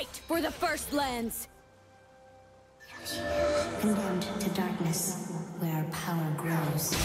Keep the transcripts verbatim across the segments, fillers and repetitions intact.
Fight for the First Lands! We roamed to darkness, where our power grows. Yeah.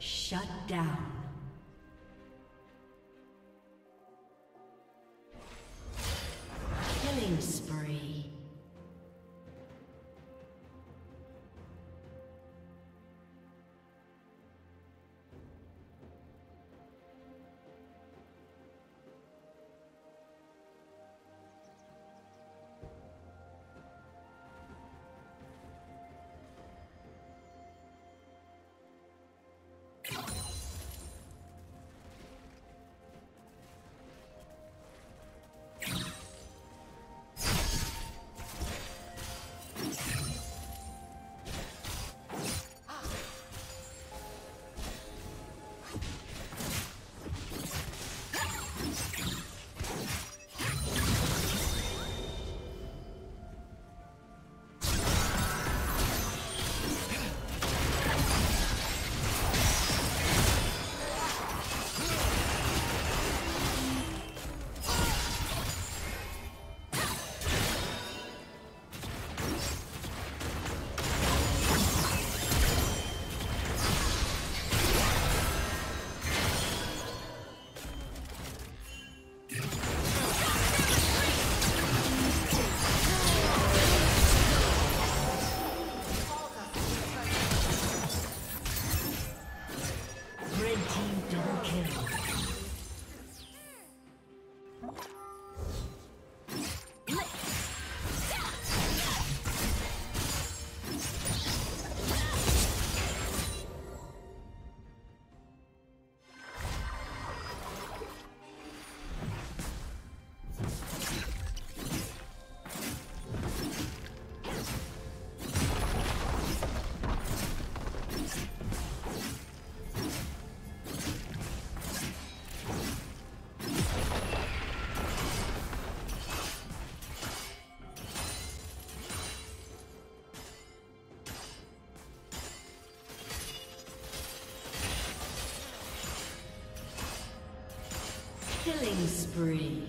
Shut down. Killing spree. Killing spree.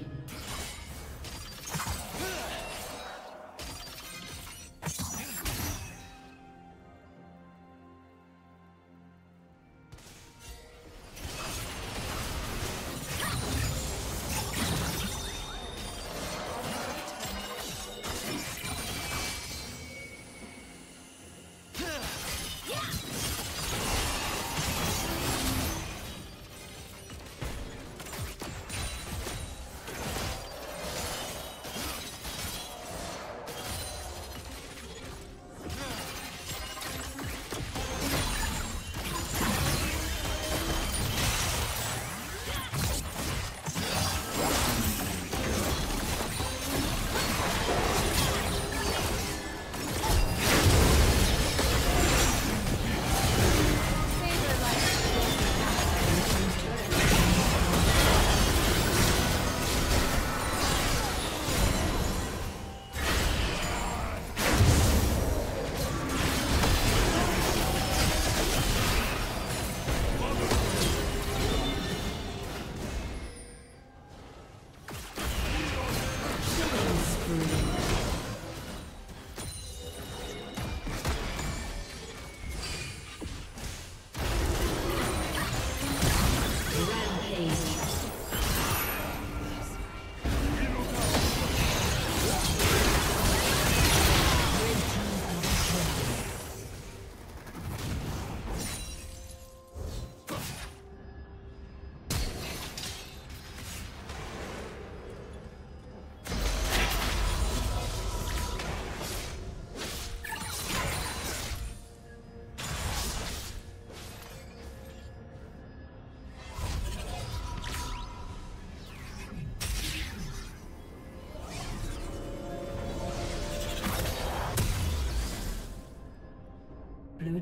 Blue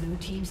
Blue team's